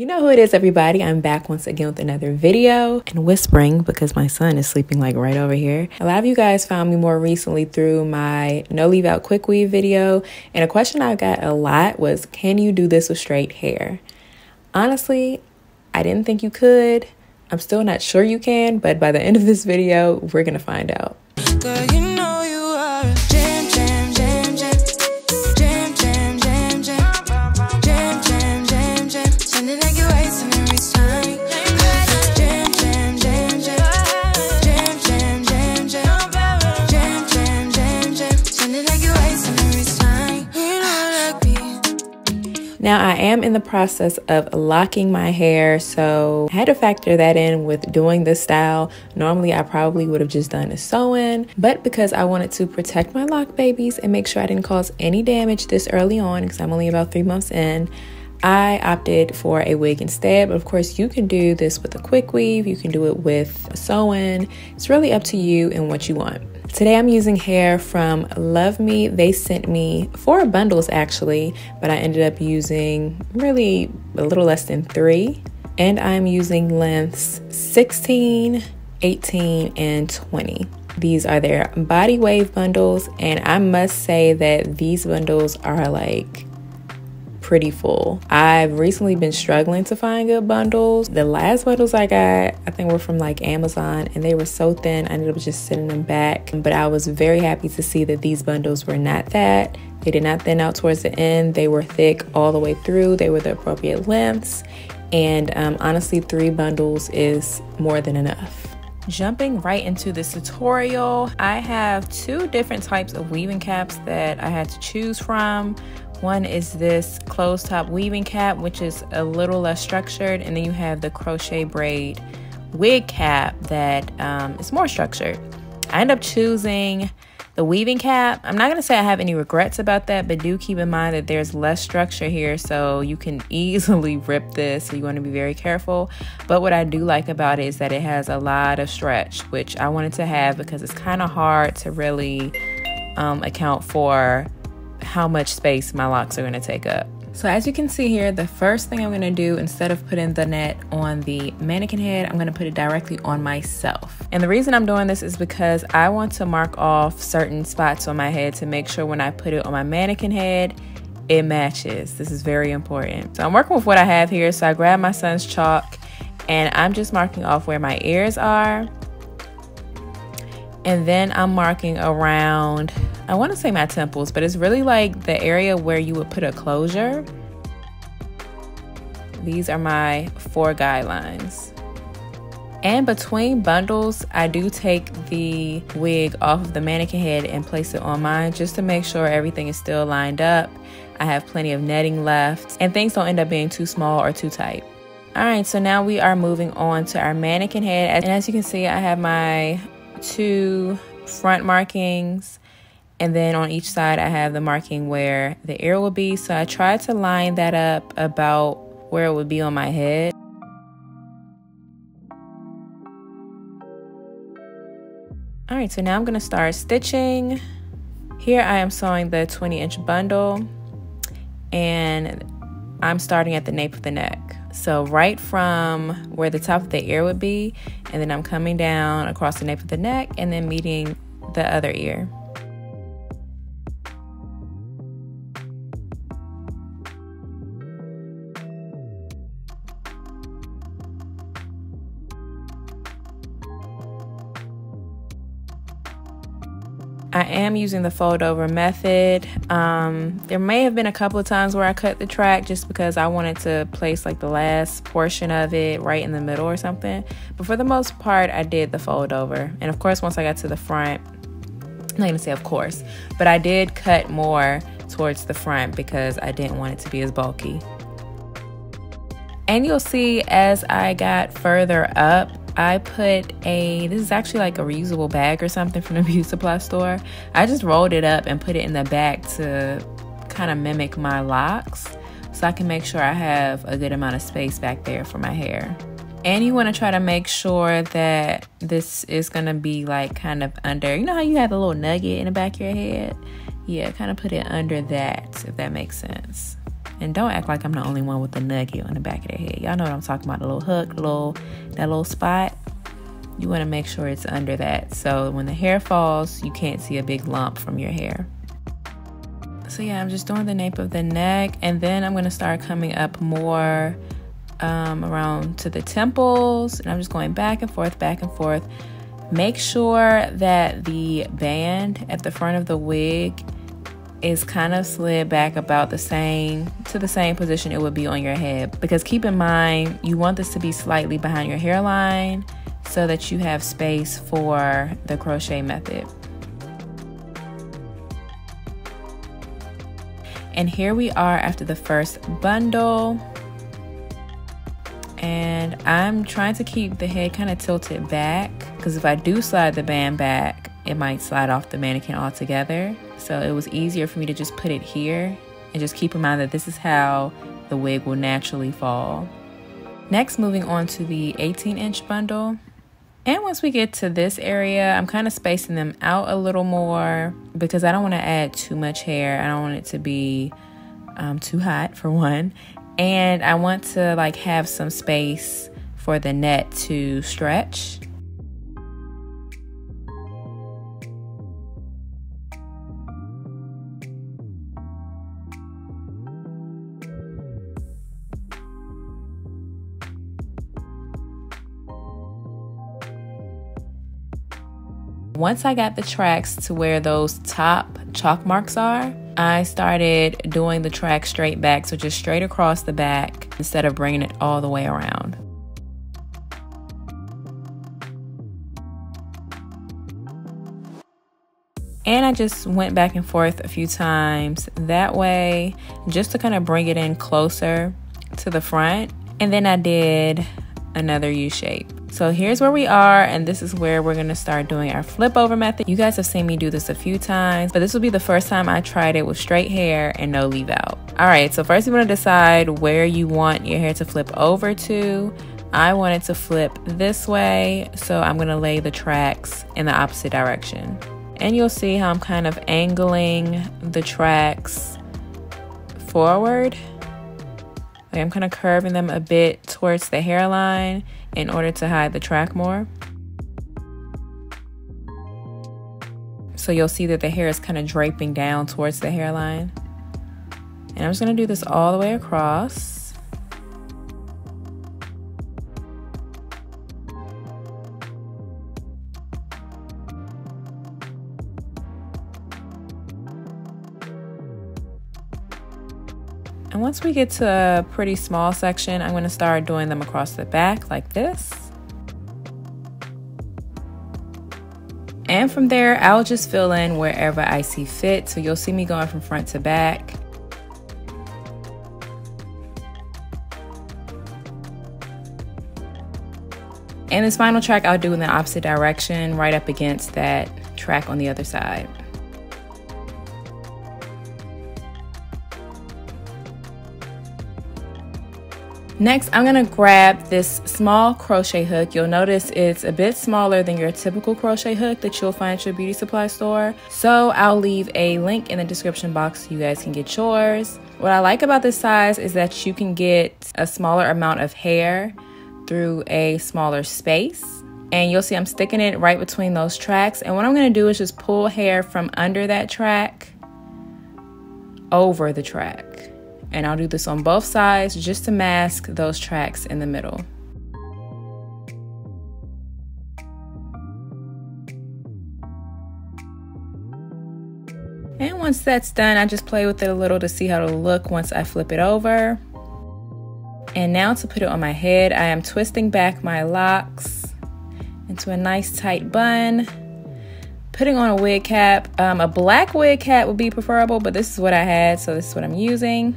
You know who it is, everybody. I'm back once again with another video and whispering because my son is sleeping like right over here. A lot of you guys found me more recently through my no leave out quick weave video, and a question I got a lot was, can you do this with straight hair? Honestly, I didn't think you could. I'm still not sure you can, but by the end of this video, we're gonna find out. Girl, you know you are a jam, jam, jam, jam. Jam, jam, jam, jam. Jam, jam, jam, jam. Sounding like you wasting every time. Jam, jam, jam, jam. Jam, jam, jam, jam. Jam, jam, jam, jam. Sounding like you wasting every time. You know like me. Now I am in the process of locking my hair, so I had to factor that in with doing this style. Normally I probably would have just done a sew-in, but because I wanted to protect my lock babies and make sure I didn't cause any damage this early on, because I'm only about 3 months in, I opted for a wig instead. But of course you can do this with a quick weave, you can do it with a sew-in. It's really up to you and what you want. Today I'm using hair from LuvMe. They sent me 4 bundles actually, but I ended up using really a little less than 3. And I'm using lengths 16, 18, and 20. These are their body wave bundles, and I must say that these bundles are like pretty full. I've recently been struggling to find good bundles. The last bundles I got, I think, were from like Amazon, and they were so thin I ended up just sending them back. But I was very happy to see that these bundles were not that. They did not thin out towards the end. They were thick all the way through. They were the appropriate lengths, and honestly 3 bundles is more than enough. Jumping right into this tutorial, I have 2 different types of weaving caps that I had to choose from. One is this closed top weaving cap, which is a little less structured, and then you have the crochet braid wig cap that is more structured. I end up choosing the weaving cap. I'm not going to say I have any regrets about that, but do keep in mind that there's less structure here, so you can easily rip this, so you want to be very careful. But what I do like about it is that it has a lot of stretch, which I wanted to have because it's kind of hard to really account for how much space my locks are going to take up. So as you can see here, the first thing I'm going to do, instead of putting the net on the mannequin head, I'm going to put it directly on myself. And the reason I'm doing this is because I want to mark off certain spots on my head to make sure when I put it on my mannequin head, it matches. This is very important. So I'm working with what I have here. So I grabbed my son's chalk, and I'm just marking off where my ears are. And then I'm marking around, I want to say my temples, but it's really like the area where you would put a closure. These are my 4 guidelines. And between bundles, I do take the wig off of the mannequin head and place it on mine just to make sure everything is still lined up. I have plenty of netting left and things don't end up being too small or too tight. All right, so now we are moving on to our mannequin head. And as you can see, I have my 2 front markings, and then on each side I have the marking where the ear will be. So I try to line that up about where it would be on my head. All right, so now I'm gonna start stitching. Here I am sewing the 20-inch bundle, and I'm starting at the nape of the neck. So right from where the top of the ear would be, and then I'm coming down across the nape of the neck and then meeting the other ear. I am using the fold over method. There may have been a couple of times where I cut the track just because I wanted to place like the last portion of it right in the middle or something. But for the most part, I did the fold over. And of course, once I got to the front, I'm not gonna say of course, but I did cut more towards the front because I didn't want it to be as bulky. And you'll see as I got further up, I put this is actually like a reusable bag or something from the beauty supply store. I just rolled it up and put it in the back to kind of mimic my locks so I can make sure I have a good amount of space back there for my hair. And you want to try to make sure that this is going to be like kind of under, you know how you have the little nugget in the back of your head? Yeah, kind of put it under that, if that makes sense. And don't act like I'm the only one with the nug heel in the back of their head. Y'all know what I'm talking about, the little hook, that little spot. You want to make sure it's under that, so when the hair falls, you can't see a big lump from your hair. So yeah, I'm just doing the nape of the neck, and then I'm going to start coming up more around to the temples, and I'm just going back and forth, back and forth. Make sure that the band at the front of the wig is kind of slid back about to the same position it would be on your head, because keep in mind, you want this to be slightly behind your hairline so that you have space for the crochet method. And here we are after the first bundle, and I'm trying to keep the head kind of tilted back, because if I do slide the band back, it might slide off the mannequin altogether. So it was easier for me to just put it here, and just keep in mind that this is how the wig will naturally fall. Next, moving on to the 18-inch bundle. And once we get to this area, I'm kind of spacing them out a little more, because I don't want to add too much hair. I don't want it to be too hot, for one. And I want to like have some space for the net to stretch. Once I got the tracks to where those top chalk marks are, I started doing the track straight back, so just straight across the back instead of bringing it all the way around. And I just went back and forth a few times that way, just to kind of bring it in closer to the front. And then I did another U shape. So here's where we are, and this is where we're gonna start doing our flip over method. You guys have seen me do this a few times, but this will be the first time I tried it with straight hair and no leave out. All right, so first you wanna decide where you want your hair to flip over to. I want it to flip this way, so I'm gonna lay the tracks in the opposite direction. And you'll see how I'm kind of angling the tracks forward. Like I'm kind of curving them a bit towards the hairline in order to hide the track more. So you'll see that the hair is kind of draping down towards the hairline. And I'm just gonna do this all the way across. And once we get to a pretty small section, I'm going to start doing them across the back like this. And from there, I'll just fill in wherever I see fit. So you'll see me going from front to back. And this final track I'll do in the opposite direction, right up against that track on the other side. Next, I'm gonna grab this small crochet hook. You'll notice it's a bit smaller than your typical crochet hook that you'll find at your beauty supply store. So I'll leave a link in the description box so you guys can get yours. What I like about this size is that you can get a smaller amount of hair through a smaller space. And you'll see I'm sticking it right between those tracks. And what I'm gonna do is just pull hair from under that track over the track. And I'll do this on both sides just to mask those tracks in the middle. And once that's done, I just play with it a little to see how it'll look once I flip it over. And now to put it on my head, I am twisting back my locks into a nice tight bun. Putting on a wig cap, a black wig cap would be preferable, but this is what I had, so this is what I'm using.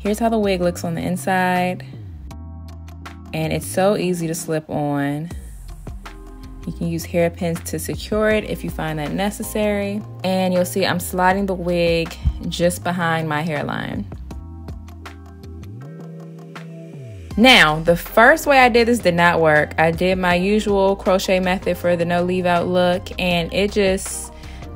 Here's how the wig looks on the inside, and it's so easy to slip on. You can use hairpins to secure it if you find that necessary. And you'll see I'm sliding the wig just behind my hairline. Now, the first way I did this did not work. I did my usual crochet method for the no leave out look, and the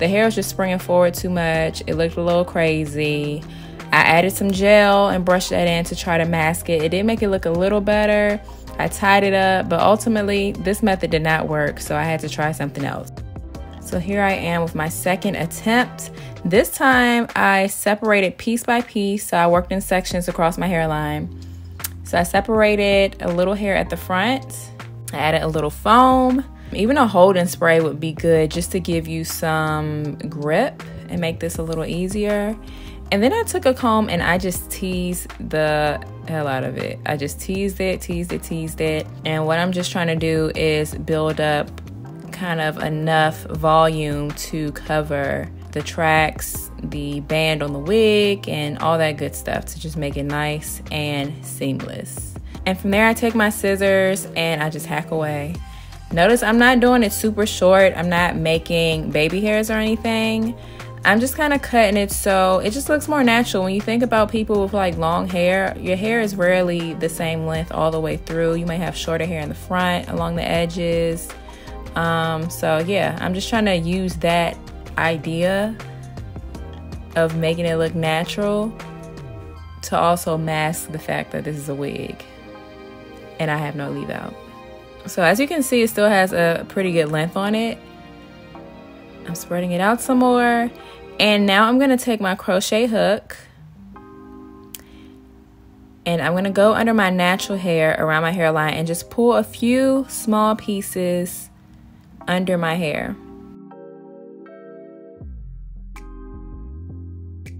hair was just springing forward too much. It looked a little crazy. I added some gel and brushed that in to try to mask it. It did make it look a little better. I tied it up, but ultimately this method did not work, so I had to try something else. So here I am with my second attempt. This time I separated piece by piece, so I worked in sections across my hairline. So I separated a little hair at the front, I added a little foam. Even a hold-and spray would be good just to give you some grip and make this a little easier. And then I took a comb and I just teased the hell out of it. I just teased it. And what I'm just trying to do is build up kind of enough volume to cover the tracks, the band on the wig, and all that good stuff to just make it nice and seamless. And from there I take my scissors and I just hack away. Notice I'm not doing it super short. I'm not making baby hairs or anything. I'm just kind of cutting it so it just looks more natural. When you think about people with like long hair, your hair is rarely the same length all the way through. You may have shorter hair in the front, along the edges. So yeah, I'm just trying to use that idea of making it look natural to also mask the fact that this is a wig and I have no leave out. So as you can see, it still has a pretty good length on it. I'm spreading it out some more. And now I'm gonna take my crochet hook and I'm gonna go under my natural hair around my hairline and just pull a few small pieces under my hair.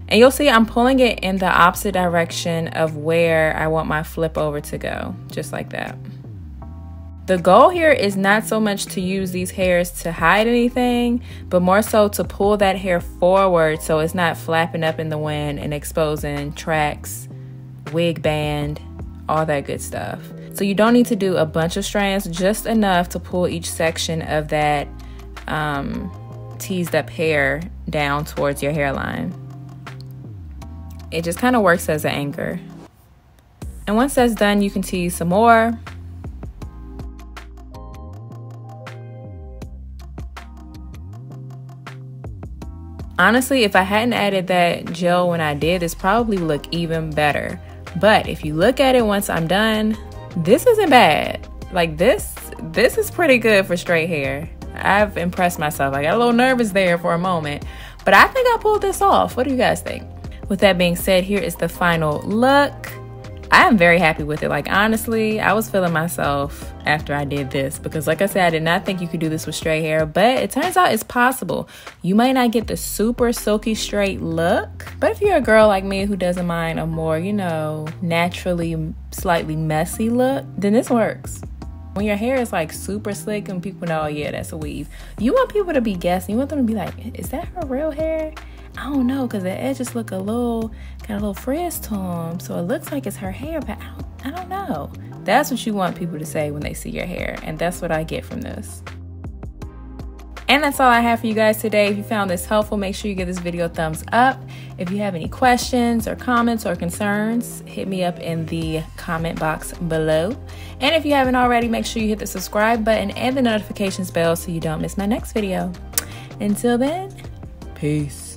And you'll see I'm pulling it in the opposite direction of where I want my flip over to go, just like that. The goal here is not so much to use these hairs to hide anything, but more so to pull that hair forward so it's not flapping up in the wind and exposing tracks, wig band, all that good stuff. So you don't need to do a bunch of strands, just enough to pull each section of that teased up hair down towards your hairline. It just kind of works as an anchor. And once that's done, you can tease some more. Honestly, if I hadn't added that gel when I did, this probably looked even better. But if you look at it once I'm done, this isn't bad. Like this is pretty good for straight hair. I've impressed myself. I got a little nervous there for a moment, but I think I pulled this off. What do you guys think? With that being said, here is the final look. I am very happy with it. Like honestly, I was feeling myself after I did this because like I said, I did not think you could do this with straight hair, but it turns out it's possible. You might not get the super silky straight look, but if you're a girl like me who doesn't mind a more, you know, naturally slightly messy look, then this works. When your hair is like super slick and people know, oh yeah, that's a weave, you want people to be guessing. You want them to be like, is that her real hair? I don't know, because the edges look a little, got a little frizz to them, so it looks like it's her hair, but I don't know. That's what you want people to say when they see your hair, and that's what I get from this. And that's all I have for you guys today. If you found this helpful, make sure you give this video a thumbs up. If you have any questions or comments or concerns, hit me up in the comment box below. And if you haven't already, make sure you hit the subscribe button and the notifications bell so you don't miss my next video. Until then, peace.